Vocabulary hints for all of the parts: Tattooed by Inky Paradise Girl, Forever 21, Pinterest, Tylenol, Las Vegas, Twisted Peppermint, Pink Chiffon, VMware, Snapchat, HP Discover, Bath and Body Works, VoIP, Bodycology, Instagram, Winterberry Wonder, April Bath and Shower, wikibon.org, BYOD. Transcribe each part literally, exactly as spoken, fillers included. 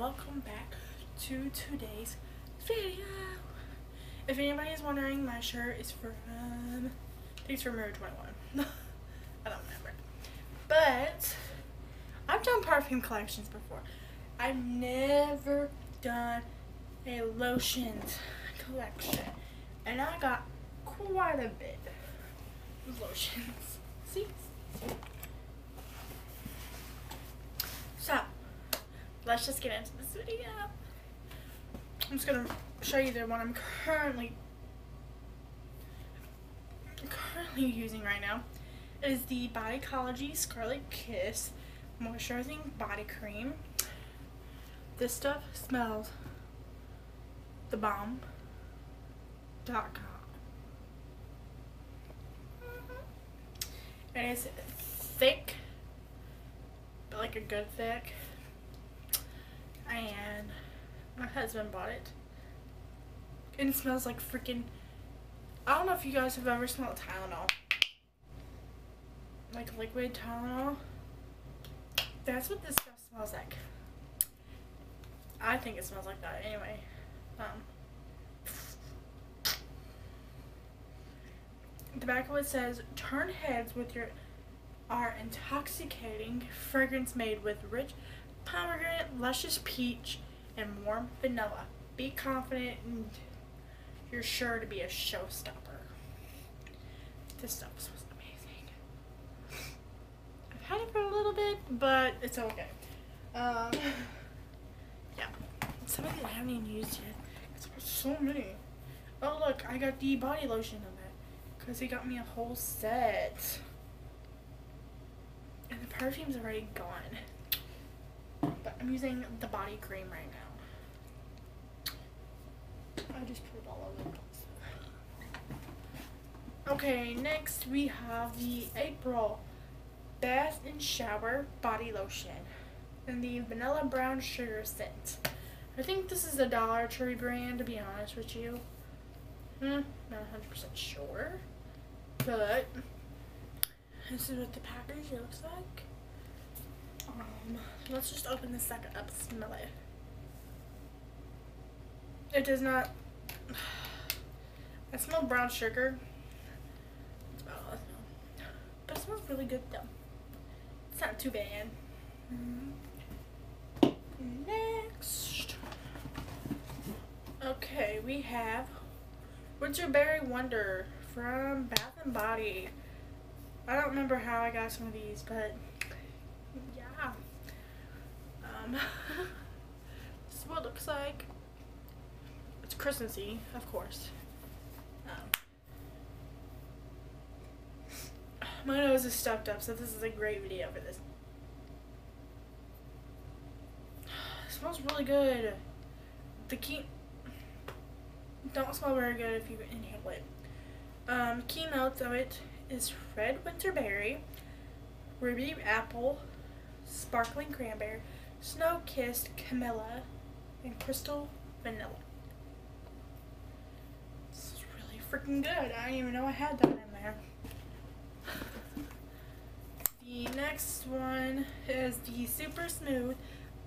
welcome back to today's video. If anybody is wondering, my shirt is from, um, I think it's from Forever twenty-one. I don't remember. But I've done perfume collections before. I've never done a lotions collection, and I got quite a bit of lotions. See? So, let's just get into this video. I'm just gonna show you the one I'm currently currently using right now. It is the Bodycology Scarlet Kiss Moisturizing Body Cream. This stuff smells the bomb. Dot com. It is thick, but like a good thick. And my husband bought it, and it smells like freaking. I don't know if you guys have ever smelled Tylenol, like liquid Tylenol. That's what this stuff smells like. I think it smells like that anyway. Um, the back of it says, "Turn heads with your our intoxicating fragrance made with rich pomegranate, luscious peach, and warm vanilla. Be confident, and you're sure to be a showstopper." This stuff smells amazing. I've had it for a little bit, but it's okay. Um, yeah, some of it I haven't even used yet. It's so many. Oh look, I got the body lotion of it because he got me a whole set, and the perfume's already gone. But I'm using the body cream right now. I just put it all over the place. Okay, next we have the April Bath and Shower Body Lotion in the Vanilla Brown Sugar scent. I think this is a Dollar Tree brand, to be honest with you. Hmm, not one hundred percent sure. But this is what the package looks like. Um, let's just open this sucker up, smell it. It does not. I smell brown sugar. That's about all I smell. But it smells really good though. It's not too bad. Mm-hmm. Next. Okay, we have Winterberry Wonder from Bath and Body. I don't remember how I got some of these, but yeah. Um, this is what it looks like. It's Christmassy, of course. Um, my nose is stuffed up, so this is a great video for this. It smells really good. The key don't smell very good if you inhale it. Um, key notes of it is red winterberry, ruby apple, sparkling cranberry, snow-kissed camilla, and crystal vanilla. This is really freaking good. I didn't even know I had that in there. The next one is the Super Smooth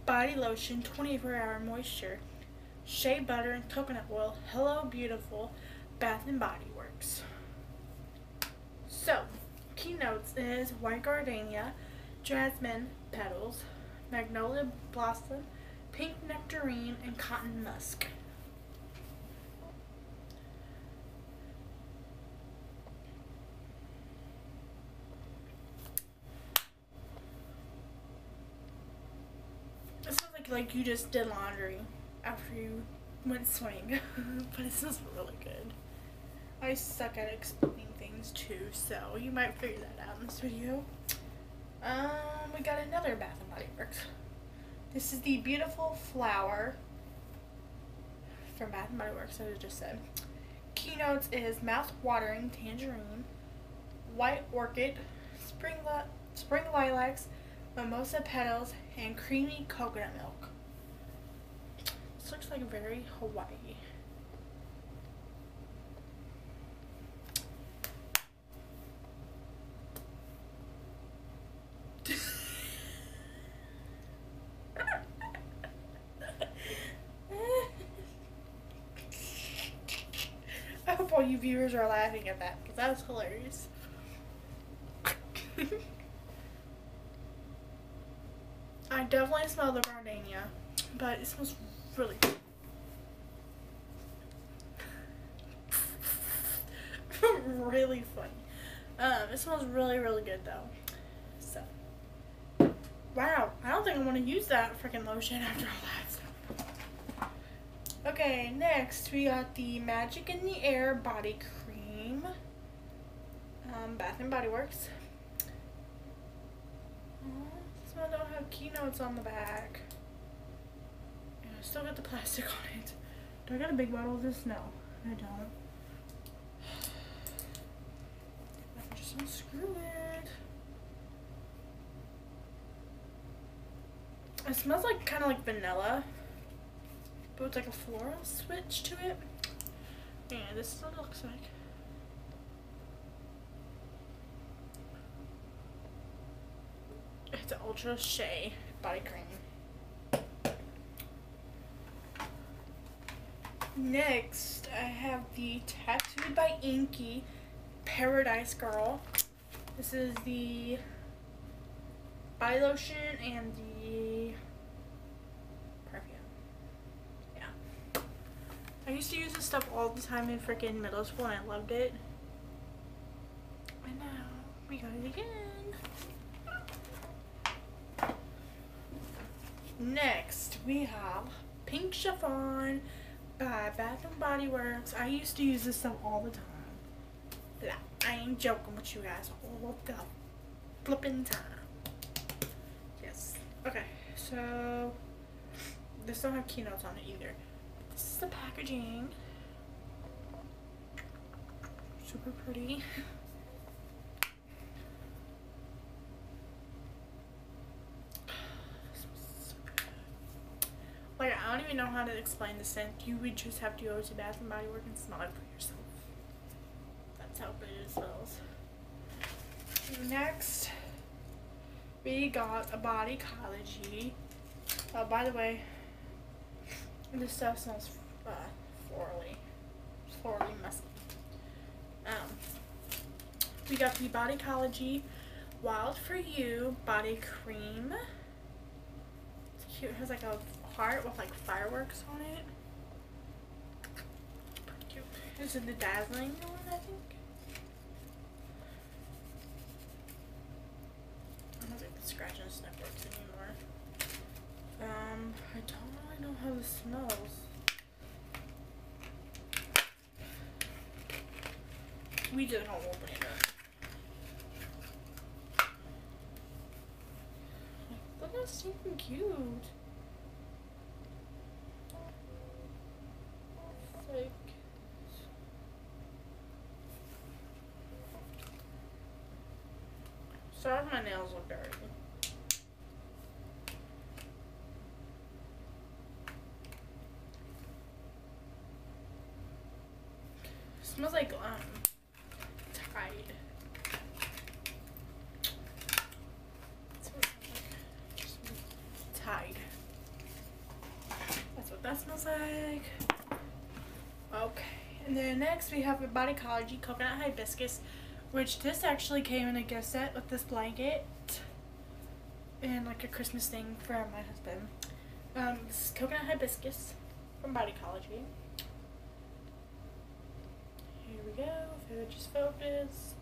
Body Lotion twenty-four hour Moisture, Shea Butter and Coconut Oil, Hello Beautiful, Bath and Body Works. So, key notes is white gardenia, jasmine petals, magnolia blossom, pink nectarine, and cotton musk. This smells like like you just did laundry after you went swimming, but it smells really good. I suck at explaining things too, so you might figure that out in this video. Um, we got another Bath and Body Works. This is the Beautiful Flower from Bath and Body Works, as I just said. Keynotes is mouth-watering tangerine, white orchid, spring li spring lilacs, mimosa petals, and creamy coconut milk. This looks like very Hawaii. all you viewers are laughing at that, because that was hilarious. I definitely smell the Bardania, but it smells really good. Really funny. Um, it smells really, really good though. So, wow, I don't think I want to use that freaking lotion after all that. Okay, next we got the Magic in the Air Body Cream, um, Bath and Body Works. Aww, this one don't have keynotes on the back. And I still got the plastic on it. Do I got a big bottle of this? No, I don't. Unscrew it. It smells like kind of like vanilla, but with like a floral switch to it. Yeah, this is what it looks like. It's an Ultra Shea body cream. Next, I have the Tattooed by Inky Paradise Girl. This is the body lotion and the perfume. Yeah. I used to use this stuff all the time in freaking middle school and I loved it. And now we got it again. Next we have Pink Chiffon by Bath and Body Works. I used to use this stuff all the time. I ain't joking with you guys all the flipping time. Yes. Okay, so this don't have keynotes on it either. This is the packaging. Super pretty. Like, I don't even know how to explain the scent. You would just have to go to Bath and Body Works and smell it for yourself. That's how pretty it smells. Next, we got a Bodycology. Oh, by the way, this stuff smells uh, florally, florally musky. Um, we got the Bodycology Wild for You body cream. It's cute. It has like a heart with like fireworks on it. Pretty cute. This is the Dazzling one, I think. Scratch and sniff works anymore. Um, I don't really know how this smells. We did a whole open it up. Look how stinking cute. It's like, sorry if my nails look dirty. Smells like, um, Tide. That's what it smells like. Tide. That's what that smells like. Okay. And then next we have a Bodycology Coconut Hibiscus, which this actually came in a gift set with this blanket and like a Christmas thing for my husband. Um, this is Coconut Hibiscus from Bodycology. Here we go, if it would just focus.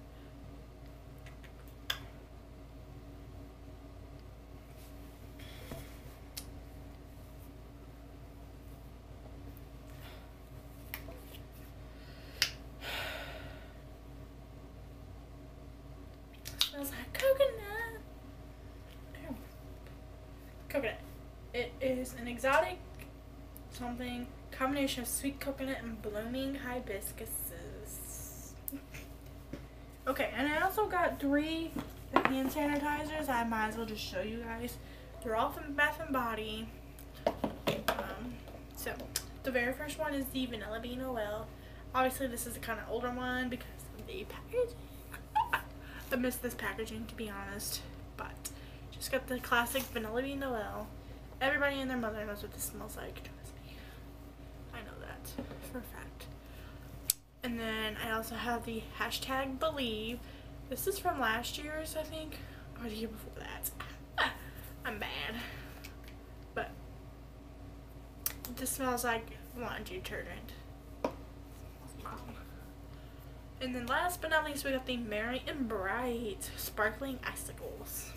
Is an exotic something combination of sweet coconut and blooming hibiscuses. Okay, and I also got three hand sanitizers. I might as well just show you guys. They're all from Bath and Body. Um, so the very first one is the Vanilla Bean Oil. Obviously, this is a kind of older one because of the packaging. I missed this packaging to be honest, but just got the classic Vanilla Bean Oil. Everybody and their mother knows what this smells like. Trust me. I know that for a fact. And then I also have the hashtag Believe. This is from last year's, I think, or the year before that. I'm bad. But this smells like laundry detergent. And then last but not least, we got the Merry and Bright Sparkling Icicles.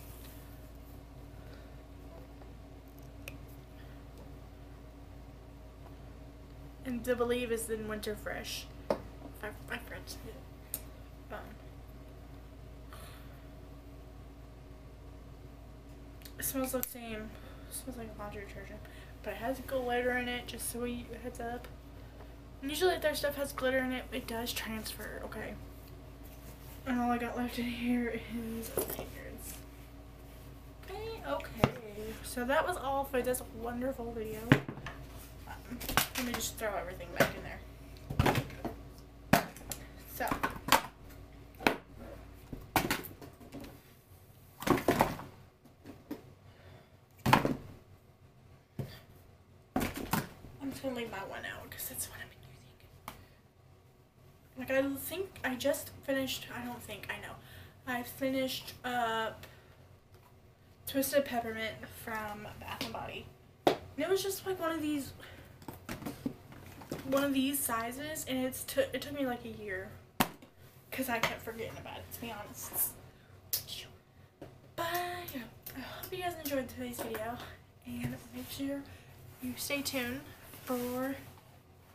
And the Believe is in Winter Fresh. My, my friends. Um, it smells the same. It smells like laundry detergent. But it has glitter in it, just so you heads up. Usually if their stuff has glitter in it, it does transfer, okay? And all I got left in here is fingers. Okay, okay. So that was all for this wonderful video. Um, let me just throw everything back in there. So. I'm just going to leave my one out because that's what I'm in. Like, I think I just finished, I don't think, I know, I finished up Twisted Peppermint from Bath and Body. And it was just like one of these, one of these sizes, and it's t it took me like a year. Because I kept forgetting about it, to be honest. But, yeah, I hope you guys enjoyed today's video. And make sure you stay tuned for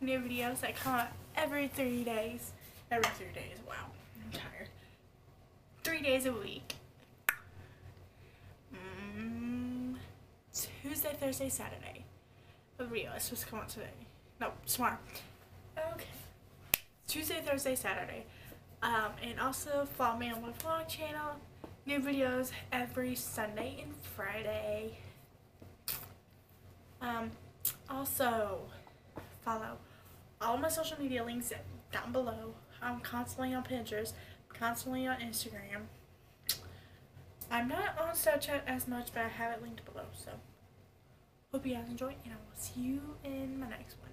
new videos that come up every three days. Every three days. Wow. I'm tired. Three days a week. Mm, Tuesday, Thursday, Saturday. The video is supposed to come out today. No, tomorrow. Okay. Tuesday, Thursday, Saturday. Um, and also follow me on my vlog channel. New videos every Sunday and Friday. Um, also, follow all my social media links down below. I'm constantly on Pinterest, constantly on Instagram. I'm not on Snapchat as much, but I have it linked below. So, hope you guys enjoy, and I will see you in my next one.